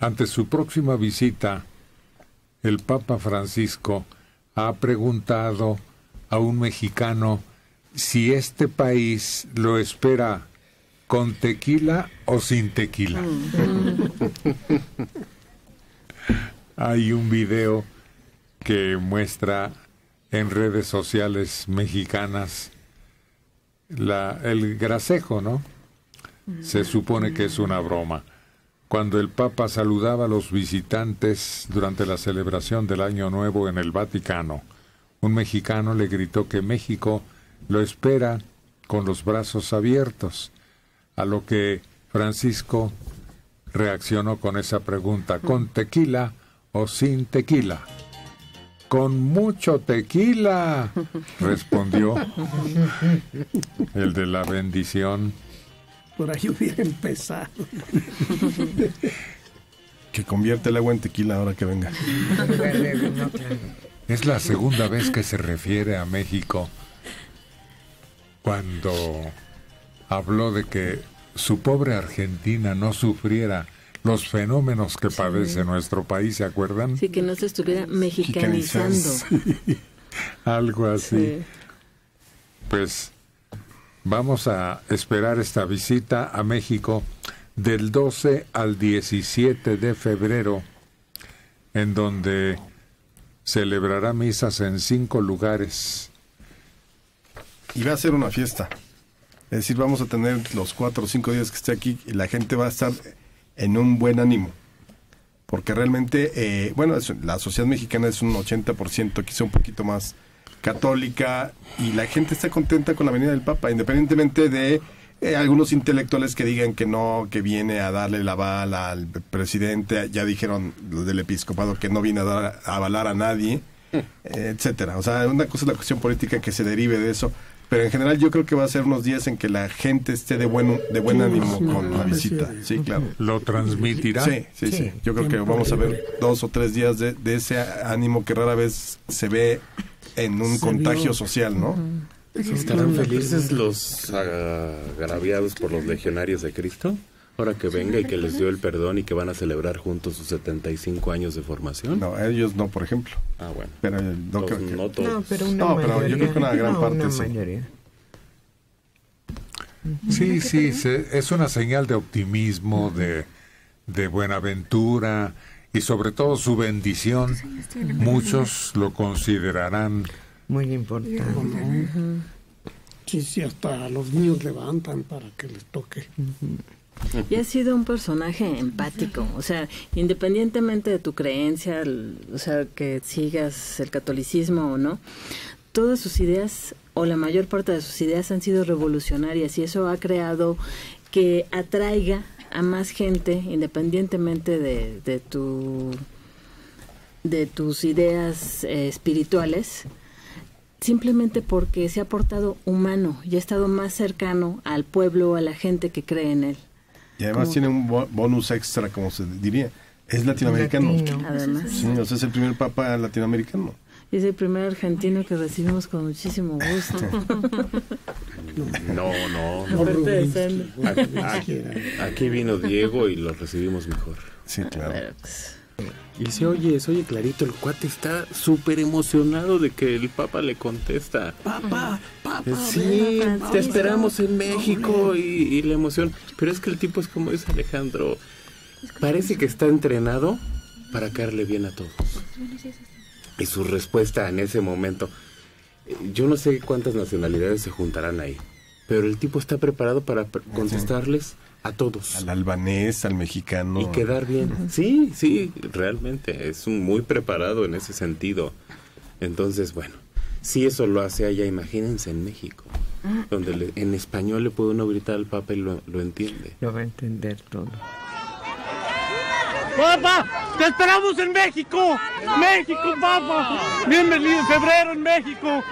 Ante su próxima visita, el Papa Francisco ha preguntado a un mexicano si este país lo espera con tequila o sin tequila. Hay un video que muestra en redes sociales mexicanas el gracejo, ¿no? Se supone que es una broma. Cuando el Papa saludaba a los visitantes durante la celebración del Año Nuevo en el Vaticano, un mexicano le gritó que México lo espera con los brazos abiertos, a lo que Francisco reaccionó con esa pregunta: ¿con tequila o sin tequila? ¡Con mucho tequila!, respondió el de la bendición. Por ahí hubiera empezado. Que convierte el agua en tequila ahora que venga. Es la segunda vez que se refiere a México. Cuando habló de que su pobre Argentina no sufriera los fenómenos que padece nuestro país, ¿se acuerdan? Sí, que no se estuviera mexicanizando. Sí, algo así. Sí. Pues vamos a esperar esta visita a México del 12 al 17 de febrero, en donde celebrará misas en 5 lugares. Y va a ser una fiesta. Es decir, vamos a tener los 4 o 5 días que esté aquí y la gente va a estar en un buen ánimo. Porque realmente, bueno, la sociedad mexicana es un 80%, quizá un poquito más, católica, y la gente está contenta con la venida del Papa, independientemente de algunos intelectuales que digan que no, que viene a darle la bala al presidente. Ya dijeron los del episcopado que no viene a avalar a nadie, etcétera. O sea, una cosa es la cuestión política que se derive de eso, pero en general yo creo que va a ser unos días en que la gente esté de buen ánimo con la visita. Sí, claro. ¿Lo transmitirá? Sí, sí, sí. Yo creo que vamos a ver 2 o 3 días de ese ánimo que rara vez se ve en un contagio social, ¿no? ¿Estarán felices los agraviados por los legionarios de Cristo? Ahora que venga y que les dio el perdón y que van a celebrar juntos sus 75 años de formación. No, ellos no, por ejemplo. Ah, bueno. Pero no creo que... No, todos. No, pero una mayoría. Pero yo creo que una gran parte sí. Sí, sí, es una señal de optimismo, de buenaventura y sobre todo su bendición. Muchos lo considerarán muy importante. Sí, sí, hasta los niños levantan para que les toque. Y ha sido un personaje empático, o sea, independientemente de tu creencia, o sea, que sigas el catolicismo o no, todas sus ideas, o la mayor parte de sus ideas, han sido revolucionarias, y eso ha creado que atraiga a más gente, independientemente de tus ideas espirituales, simplemente porque se ha portado humano y ha estado más cercano al pueblo, a la gente que cree en él. Y además tiene un bonus extra, como se diría. Es latinoamericano. Además. Sí, o sea, es el primer papa latinoamericano. Y es el primer argentino que recibimos con muchísimo gusto. No. Aquí vino Diego y lo recibimos mejor. Sí, claro. Y se oye clarito, el cuate está súper emocionado de que el Papa le contesta. Papa, sí, te esperamos en México, y la emoción. Pero es que el tipo es como dice Alejandro, parece que está entrenado para caerle bien a todos. Y su respuesta en ese momento, yo no sé cuántas nacionalidades se juntarán ahí, pero el tipo está preparado para contestarles a todos. Al albanés, al mexicano. Y quedar bien. Sí, sí, realmente. Es muy preparado en ese sentido. Entonces, bueno, si eso lo hace allá, imagínense en México, donde en español le puede uno gritar al Papa y lo entiende. Lo va a entender todo. ¡Papa! ¡Te esperamos en México! ¡México, Papa! ¡Bienvenido en febrero en México!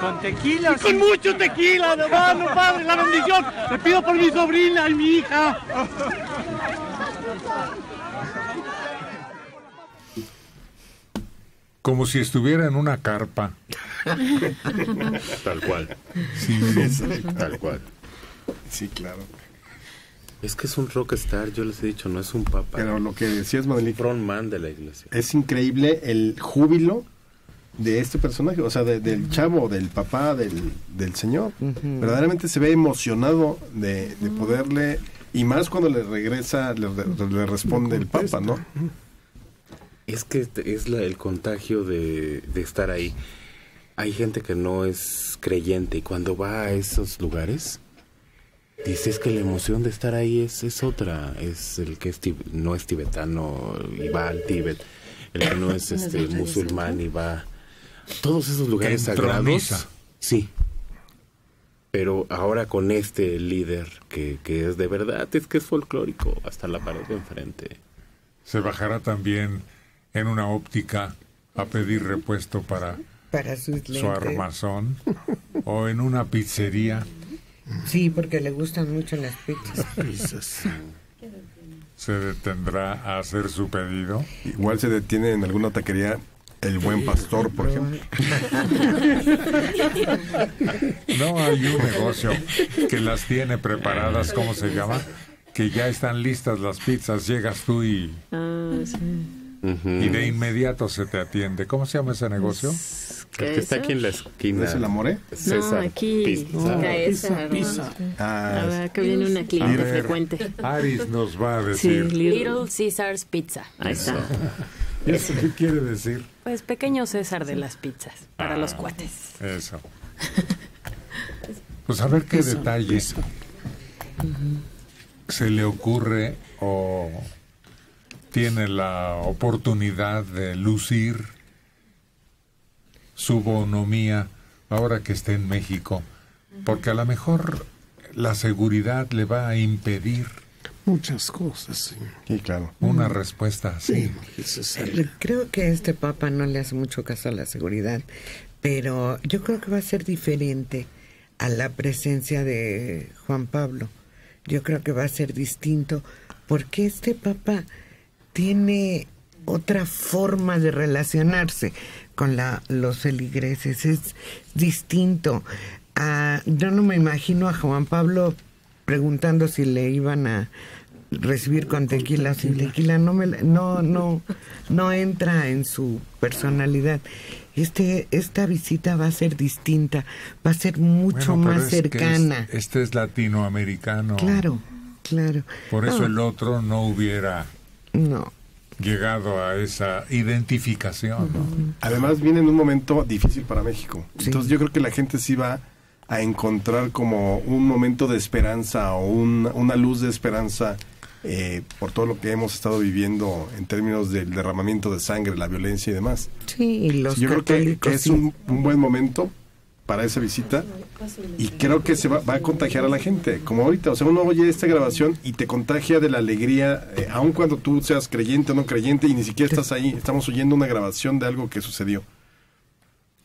Con tequila. Y con mucho tequila, hermano, padre, la bendición. Le pido por mi sobrina y mi hija. Como si estuviera en una carpa. Tal cual. Sí, tal cual. Sí, claro. Es que es un rockstar, yo les he dicho, no es un papa. Pero lo que decías, Madeline, frontman de la iglesia. Es increíble el júbilo de este personaje, o sea, del chavo, del papá, del señor. Verdaderamente se ve emocionado de poderle, y más cuando le regresa, le responde el papa, ¿no? Es que es el contagio de estar ahí. Hay gente que no es creyente y cuando va a esos lugares, dices que la emoción de estar ahí es otra. Es el que no es tibetano y va al Tíbet, el que no es musulmán y va... Todos esos lugares sagrados, sí. Pero ahora con este líder que es de verdad, es que es folclórico, hasta la pared de enfrente. Se bajará también en una óptica a pedir repuesto para su armazón o en una pizzería. Sí, porque le gustan mucho las pizzas. Se detendrá a hacer su pedido. Igual se detiene en alguna taquería. El buen pastor, por ejemplo. No, hay un negocio que las tiene preparadas, ¿cómo se llama? Que ya están listas las pizzas, llegas tú y... Y de inmediato se te atiende. ¿Cómo se llama ese negocio? El que está aquí en la esquina. ¿Es el Amore? César. No, aquí. Pizza. Ah, que viene una cliente frecuente. Aris nos va a decir. Sí, Little Caesar's Pizza. Ahí está. ¿Eso qué quiere decir? Pues pequeño César de las pizzas, para los cuates. Eso. Pues a ver qué detalles se le ocurre o tiene la oportunidad de lucir su bonomía ahora que esté en México. Porque a lo mejor la seguridad le va a impedir muchas cosas, señor. Y claro, una respuesta así. Sí. Creo que este papa no le hace mucho caso a la seguridad, pero yo creo que va a ser diferente a la presencia de Juan Pablo. Yo creo que va a ser distinto, porque este papa tiene otra forma de relacionarse con los feligreses. Es distinto. Yo no me imagino a Juan Pablo preguntando si le iban a recibir con tequila o sin tequila. No entra en su personalidad. Esta visita va a ser distinta, va a ser mucho más cercana. Este es latinoamericano. Claro. Por eso el otro no hubiera llegado a esa identificación. ¿No? Además viene en un momento difícil para México. Sí. Entonces yo creo que la gente sí va a encontrar como un momento de esperanza o una luz de esperanza por todo lo que hemos estado viviendo en términos del derramamiento de sangre, la violencia y demás. Sí, y los católicos. Yo creo que es un buen momento para esa visita y creo que se va a contagiar a la gente, como ahorita. O sea, uno oye esta grabación y te contagia de la alegría, aun cuando tú seas creyente o no creyente y ni siquiera estás ahí. Estamos oyendo una grabación de algo que sucedió.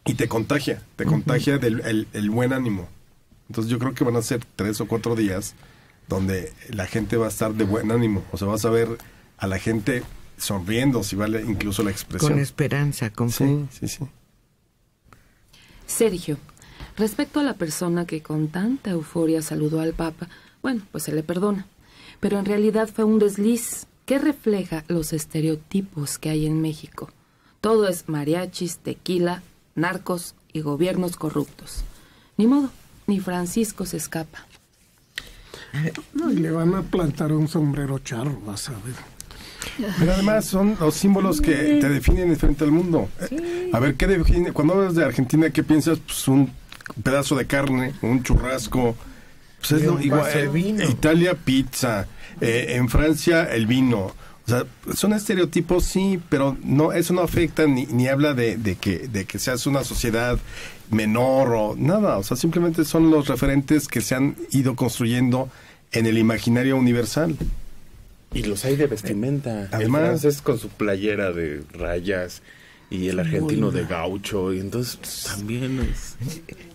Y te contagia del buen ánimo. Entonces yo creo que van a ser 3 o 4 días donde la gente va a estar de buen ánimo. O sea, vas a ver a la gente sonriendo, si vale incluso la expresión. Con esperanza, con fe. Sí. Sergio, respecto a la persona que con tanta euforia saludó al Papa, bueno, pues se le perdona. Pero en realidad fue un desliz que refleja los estereotipos que hay en México. Todo es mariachis, tequila, narcos y gobiernos corruptos. Ni modo, ni Francisco se escapa. No, y le van a plantar un sombrero charro, vas a ver. Pero además son los símbolos que te definen frente al mundo. A ver, ¿qué define? Cuando hablas de Argentina, ¿qué piensas? Pues un pedazo de carne, un churrasco. Pues es lo igual. Italia, pizza. En Francia, el vino. O sea, son estereotipos, sí, pero no, eso no afecta ni habla de que seas una sociedad menor o nada. O sea, simplemente son los referentes que se han ido construyendo en el imaginario universal. Y los hay de vestimenta. Además es con su playera de rayas y el argentino de gaucho. Y entonces también es...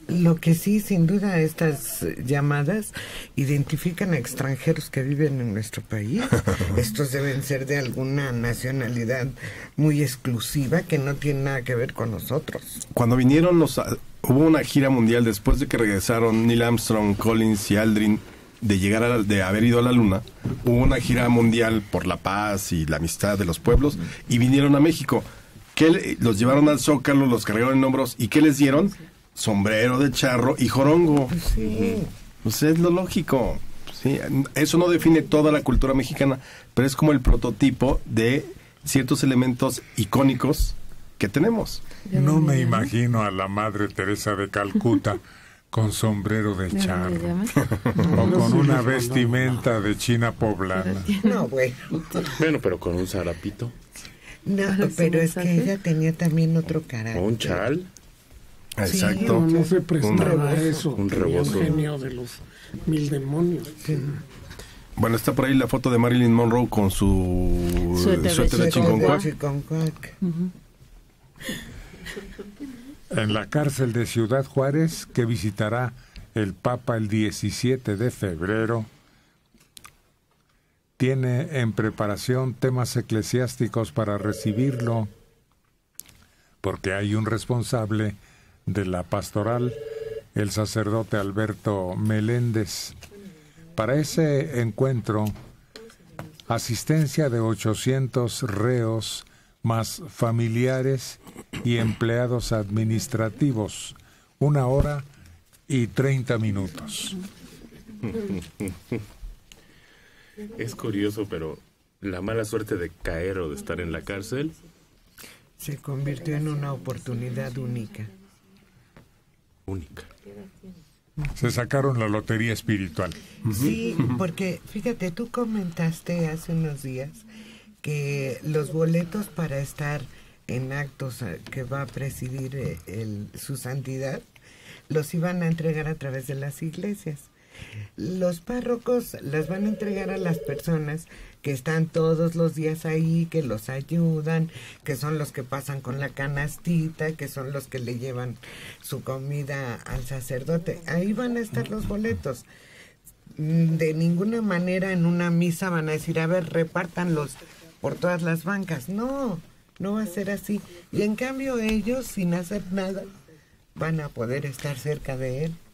Lo que sí, sin duda, estas llamadas identifican a extranjeros que viven en nuestro país. Estos deben ser de alguna nacionalidad muy exclusiva que no tiene nada que ver con nosotros. Cuando vinieron, hubo una gira mundial después de que regresaron Neil Armstrong, Collins y Aldrin de llegar a, de haber ido a la Luna, hubo una gira mundial por la paz y la amistad de los pueblos y vinieron a México. Los llevaron al Zócalo, los cargaron en hombros y ¿qué les dieron? Sombrero de charro y jorongo. Sí. Pues es lo lógico. Sí, eso no define toda la cultura mexicana, pero es como el prototipo de ciertos elementos icónicos que tenemos. No me imagino a la Madre Teresa de Calcuta con sombrero de charro o con una vestimenta de china poblana. No, bueno. Bueno, pero con un zarapito. No, pero es que ella tenía también otro carácter. Un chal. Exacto. Sí, no se prestaba eso. Un rebozo. Un genio de los mil demonios. Sí. Bueno, está por ahí la foto de Marilyn Monroe con su suéter de chinconcuac. En la cárcel de Ciudad Juárez, que visitará el Papa el 17 de febrero, tiene en preparación temas eclesiásticos para recibirlo, porque hay un responsable de la pastoral, el sacerdote Alberto Meléndez. Para ese encuentro, asistencia de 800 reos, más familiares y empleados administrativos, 1 hora y 30 minutos. Es curioso, pero la mala suerte de caer o de estar en la cárcel se convirtió en una oportunidad única. Se sacaron la lotería espiritual. Sí, porque fíjate, tú comentaste hace unos días que los boletos para estar en actos que va a presidir su santidad los iban a entregar a través de las iglesias. Los párrocos las van a entregar a las personas que están todos los días ahí, que los ayudan, que son los que pasan con la canastita, que son los que le llevan su comida al sacerdote. Ahí van a estar los boletos. De ninguna manera en una misa van a decir, a ver, repártanlos por todas las bancas. No, no va a ser así. Y en cambio ellos, sin hacer nada, van a poder estar cerca de él.